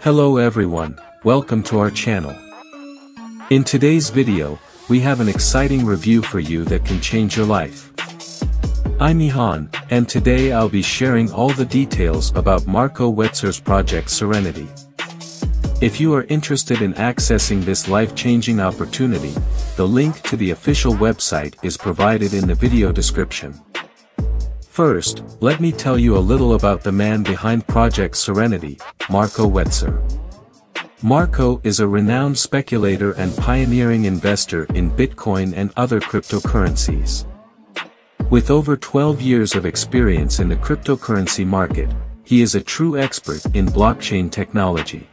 Hello everyone, welcome to our channel. In today's video, we have an exciting review for you that can change your life. I'm Ihan, and today I'll be sharing all the details about Marco Wutzer's Project Serenity. If you are interested in accessing this life-changing opportunity, the link to the official website is provided in the video description. First, let me tell you a little about the man behind Project Serenity, Marco Wutzer. Marco is a renowned speculator and pioneering investor in Bitcoin and other cryptocurrencies. With over 12 years of experience in the cryptocurrency market, he is a true expert in blockchain technology.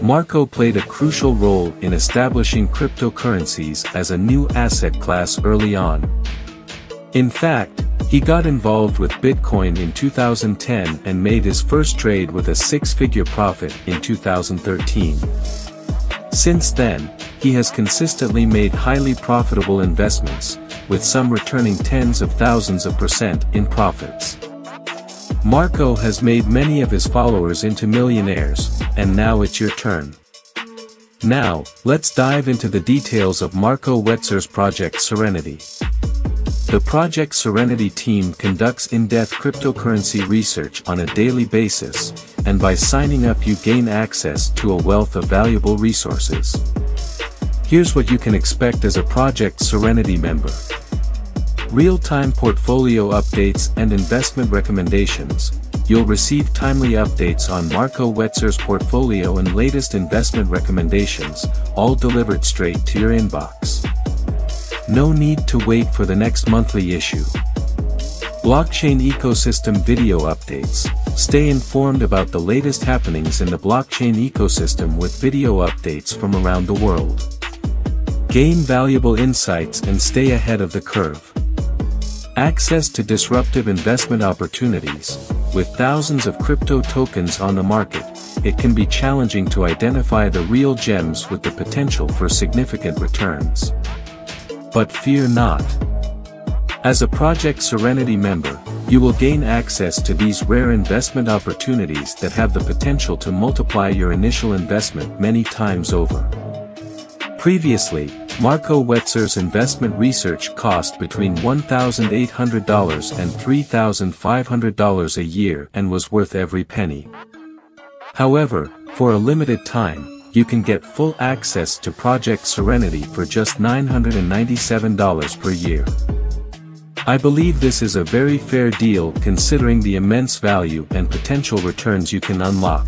Marco played a crucial role in establishing cryptocurrencies as a new asset class early on. In fact, he got involved with Bitcoin in 2010 and made his first trade with a six-figure profit in 2013. Since then, he has consistently made highly profitable investments, with some returning tens of thousands of % in profits. Marco has made many of his followers into millionaires, and now it's your turn. Now, let's dive into the details of Marco Wutzer's Project Serenity. The Project Serenity team conducts in-depth cryptocurrency research on a daily basis, and by signing up you gain access to a wealth of valuable resources. Here's what you can expect as a Project Serenity member. Real-time portfolio updates and investment recommendations. You'll receive timely updates on Marco Wutzer's portfolio and latest investment recommendations, all delivered straight to your inbox. No need to wait for the next monthly issue. Blockchain ecosystem video updates. Stay informed about the latest happenings in the blockchain ecosystem with video updates from around the world. Gain valuable insights and stay ahead of the curve. Access to disruptive investment opportunities. With thousands of crypto tokens on the market, it can be challenging to identify the real gems with the potential for significant returns. But fear not. As a Project Serenity member, you will gain access to these rare investment opportunities that have the potential to multiply your initial investment many times over. Previously, Marco Wutzer's investment research cost between $1,800 and $3,500 a year and was worth every penny. However, for a limited time, you can get full access to Project Serenity for just $997 per year. I believe this is a very fair deal considering the immense value and potential returns you can unlock.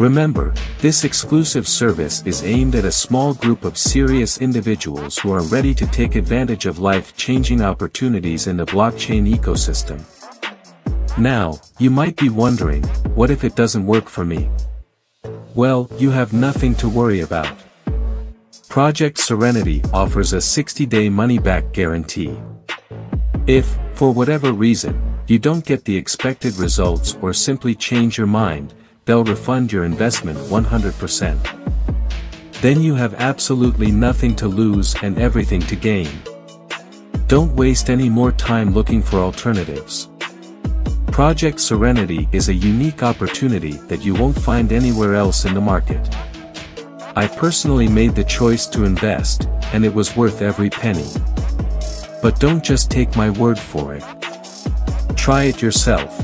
Remember, this exclusive service is aimed at a small group of serious individuals who are ready to take advantage of life-changing opportunities in the blockchain ecosystem. Now, you might be wondering, what if it doesn't work for me? Well, you have nothing to worry about. Project Serenity offers a 60-day money-back guarantee. If, for whatever reason, you don't get the expected results or simply change your mind, they'll refund your investment 100%. Then you have absolutely nothing to lose and everything to gain. Don't waste any more time looking for alternatives. Project Serenity is a unique opportunity that you won't find anywhere else in the market. I personally made the choice to invest, and it was worth every penny. But don't just take my word for it. Try it yourself.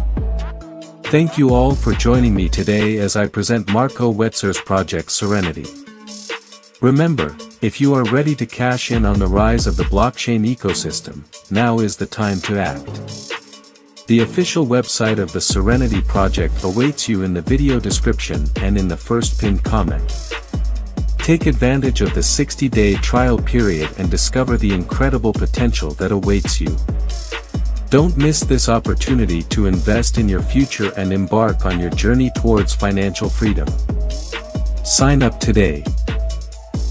Thank you all for joining me today as I present Marco Wutzer's Project Serenity. Remember, if you are ready to cash in on the rise of the blockchain ecosystem, now is the time to act. The official website of the Serenity Project awaits you in the video description and in the first pinned comment. Take advantage of the 60-day trial period and discover the incredible potential that awaits you. Don't miss this opportunity to invest in your future and embark on your journey towards financial freedom. Sign up today.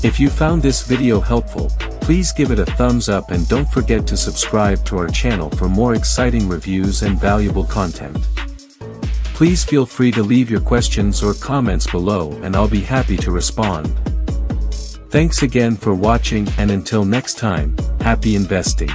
If you found this video helpful, please give it a thumbs up and don't forget to subscribe to our channel for more exciting reviews and valuable content. Please feel free to leave your questions or comments below and I'll be happy to respond. Thanks again for watching, and until next time, happy investing.